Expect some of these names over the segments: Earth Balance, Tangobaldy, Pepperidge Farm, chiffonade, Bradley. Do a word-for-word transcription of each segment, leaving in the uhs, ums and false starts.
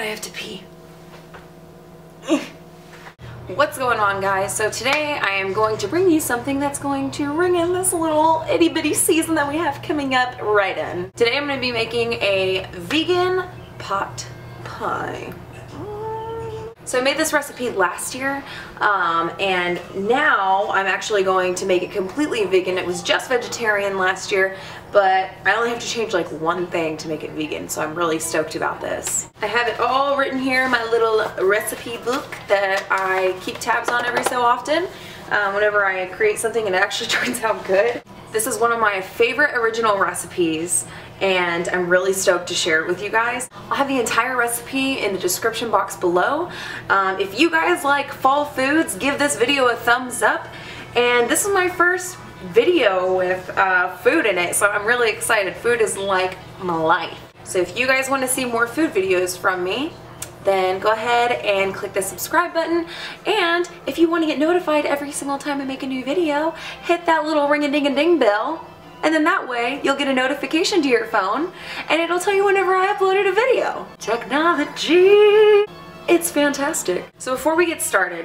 God, I have to pee. What's going on, guys? So today I am going to bring you something that's going to ring in this little itty bitty season that we have coming up right in. Today I'm going to be making a vegan pot pie. So I made this recipe last year, um, and now I'm actually going to make it completely vegan. It was just vegetarian last year, but I only have to change like one thing to make it vegan, so I'm really stoked about this. I have it all written here in my little recipe book that I keep tabs on every so often. Um, whenever I create something and it actually turns out good. This is one of my favorite original recipes, and I'm really stoked to share it with you guys. I'll have the entire recipe in the description box below. Um, if you guys like fall foods, give this video a thumbs up. And this is my first video with uh, food in it, so I'm really excited. Food is like my life. So if you guys want to see more food videos from me, then go ahead and click the subscribe button. And if you want to get notified every single time I make a new video, hit that little ring-a-ding-a-ding bell. And then that way, you'll get a notification to your phone, and it'll tell you whenever I uploaded a video. Technology! It's fantastic. So before we get started,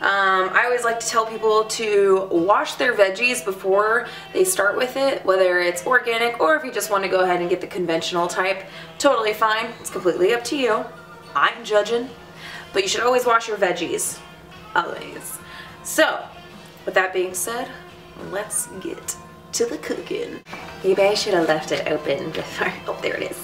Um, I always like to tell people to wash their veggies before they start with it, whether it's organic or if you just want to go ahead and get the conventional type. Totally fine. It's completely up to you. I'm judging. But you should always wash your veggies. Always. So, with that being said, let's get to the cooking. Maybe I should have left it open before. Oh, there it is.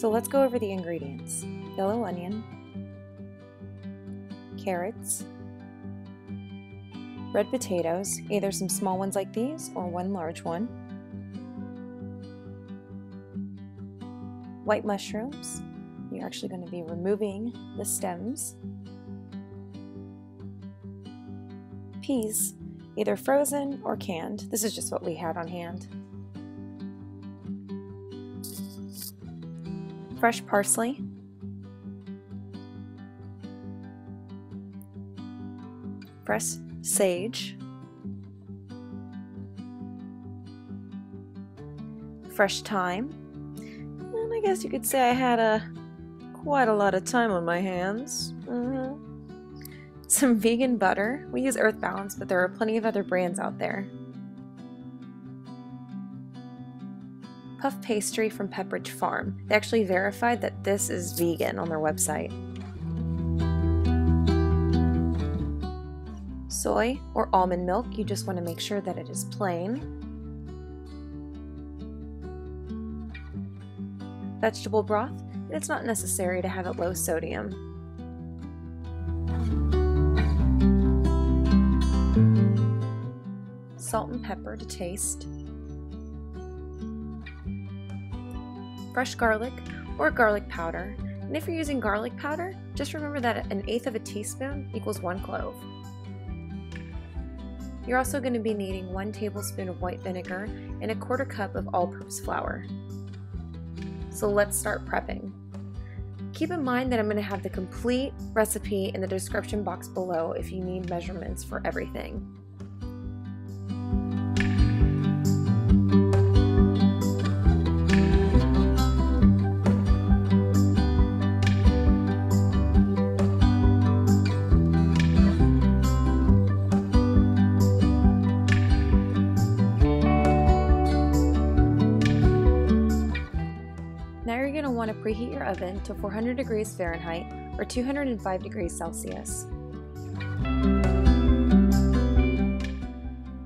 So let's go over the ingredients. Yellow onion, carrots, red potatoes, either some small ones like these or one large one, white mushrooms, you're actually going to be removing the stems, peas, either frozen or canned, this is just what we had on hand, fresh parsley, fresh sage, fresh thyme, and I guess you could say I had a quite a lot of time on my hands. Mm-hmm. Some vegan butter. We use Earth Balance, but there are plenty of other brands out there. Puff pastry from Pepperidge Farm. They actually verified that this is vegan on their website. Soy or almond milk, you just want to make sure that it is plain. Vegetable broth, and it's not necessary to have it low sodium. Salt and pepper to taste. Fresh garlic or garlic powder, and if you're using garlic powder, just remember that an eighth of a teaspoon equals one clove. You're also going to be needing one tablespoon of white vinegar and a quarter cup of all-purpose flour. So let's start prepping. Keep in mind that I'm going to have the complete recipe in the description box below if you need measurements for everything. To preheat your oven to four hundred degrees Fahrenheit or two hundred five degrees Celsius.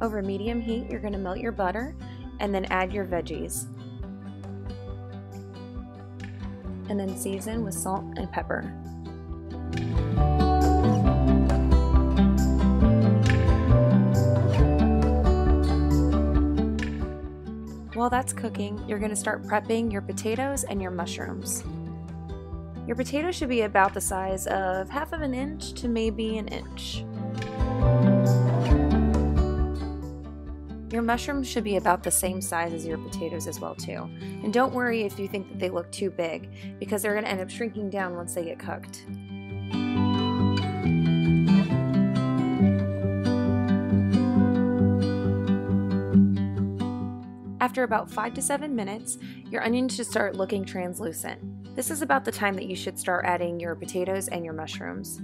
Over medium heat, you're going to melt your butter and then add your veggies. And then season with salt and pepper. While that's cooking, you're going to start prepping your potatoes and your mushrooms. Your potatoes should be about the size of half of an inch to maybe an inch. Your mushrooms should be about the same size as your potatoes as well too. And don't worry if you think that they look too big, because they're going to end up shrinking down once they get cooked. After about five to seven minutes, your onions should start looking translucent. This is about the time that you should start adding your potatoes and your mushrooms.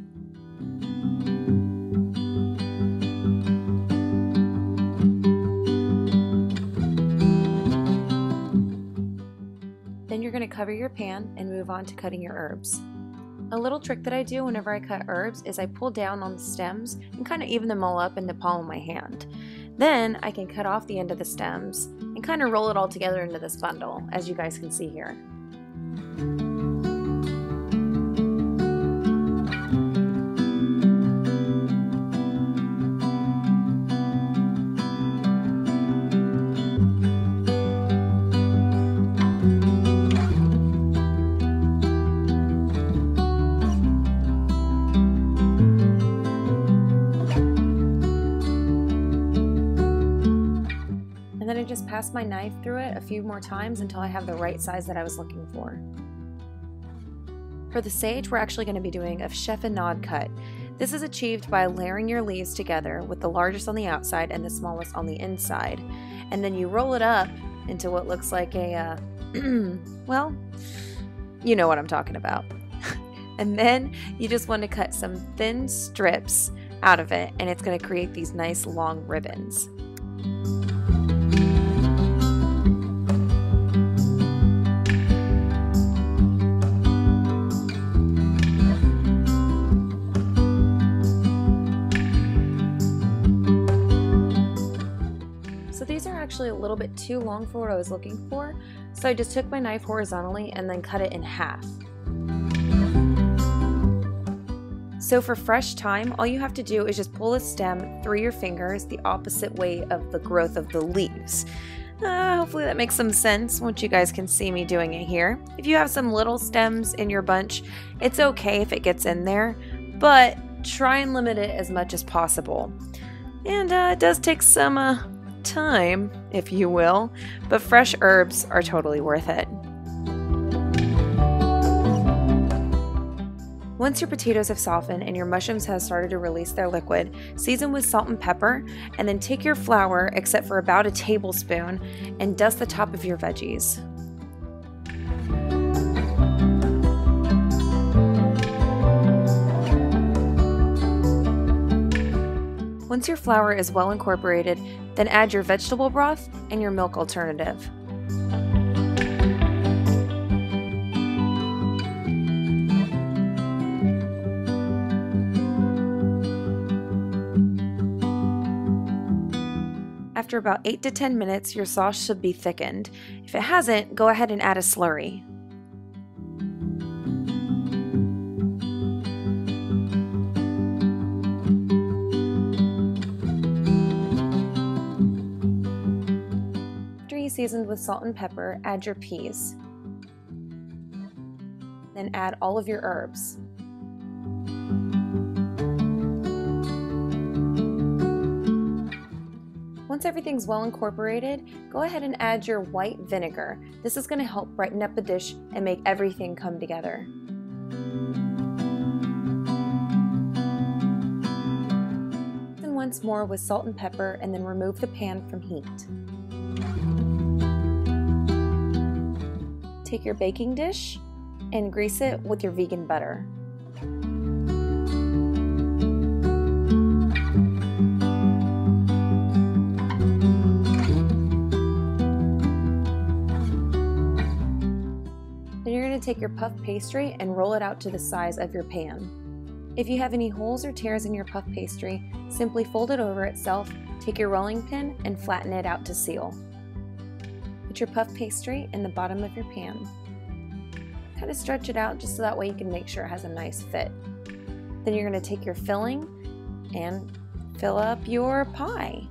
Then you're going to cover your pan and move on to cutting your herbs. A little trick that I do whenever I cut herbs is I pull down on the stems and kind of even them all up in the palm of my hand. Then I can cut off the end of the stems and kind of roll it all together into this bundle, as you guys can see here. I just pass my knife through it a few more times until I have the right size that I was looking for. For the sage, we're actually going to be doing a chiffonade cut. This is achieved by layering your leaves together with the largest on the outside and the smallest on the inside. And then you roll it up into what looks like a, uh, well, you know what I'm talking about. And then you just want to cut some thin strips out of it, and it's going to create these nice long ribbons. So these are actually a little bit too long for what I was looking for, so I just took my knife horizontally and then cut it in half. So for fresh thyme, all you have to do is just pull the stem through your fingers the opposite way of the growth of the leaves. Uh, hopefully that makes some sense once you guys can see me doing it here. If you have some little stems in your bunch, it's okay if it gets in there, but try and limit it as much as possible. And uh, it does take some uh, time, if you will, but fresh herbs are totally worth it. Once your potatoes have softened and your mushrooms have started to release their liquid, season with salt and pepper, and then take your flour, except for about a tablespoon, and dust the top of your veggies. Once your flour is well incorporated, then add your vegetable broth and your milk alternative. After about eight to ten minutes, your sauce should be thickened. If it hasn't, go ahead and add a slurry. Seasoned with salt and pepper, add your peas. Then add all of your herbs. Once everything's well incorporated, go ahead and add your white vinegar. This is going to help brighten up the dish and make everything come together. And once more with salt and pepper, and then remove the pan from heat. Take your baking dish and grease it with your vegan butter. Then you're going to take your puff pastry and roll it out to the size of your pan. If you have any holes or tears in your puff pastry, simply fold it over itself, take your rolling pin, and flatten it out to seal. Put your puff pastry in the bottom of your pan. Kind of stretch it out just so that way you can make sure it has a nice fit. Then you're going to take your filling and fill up your pie.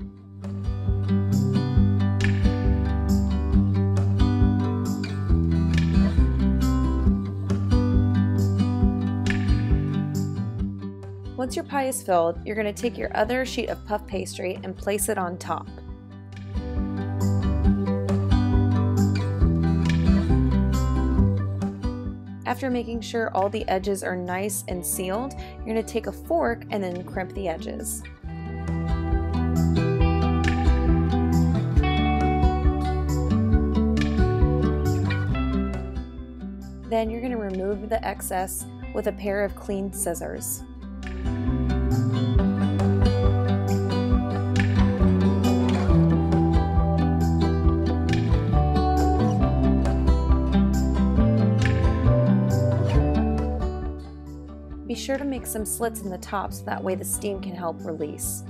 Once your pie is filled, you're going to take your other sheet of puff pastry and place it on top. After making sure all the edges are nice and sealed, you're going to take a fork and then crimp the edges. Then you're going to remove the excess with a pair of clean scissors. Be sure to make some slits in the top so that way the steam can help release.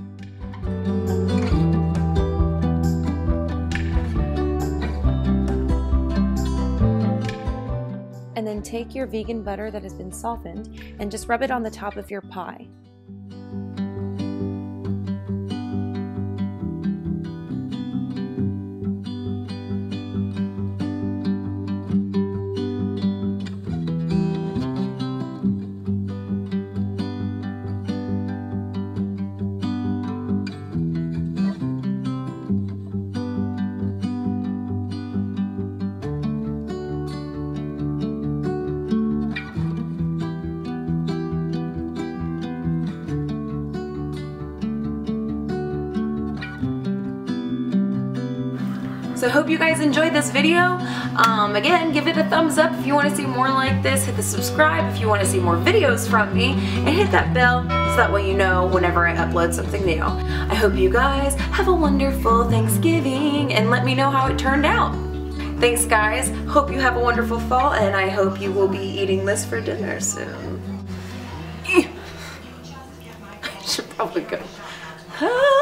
And then take your vegan butter that has been softened and just rub it on the top of your pie. So I hope you guys enjoyed this video. Um, again, give it a thumbs up if you want to see more like this. Hit the subscribe if you want to see more videos from me. And hit that bell so that way you know whenever I upload something new. I hope you guys have a wonderful Thanksgiving and let me know how it turned out. Thanks guys. Hope you have a wonderful fall and I hope you will be eating this for dinner soon. I should probably go.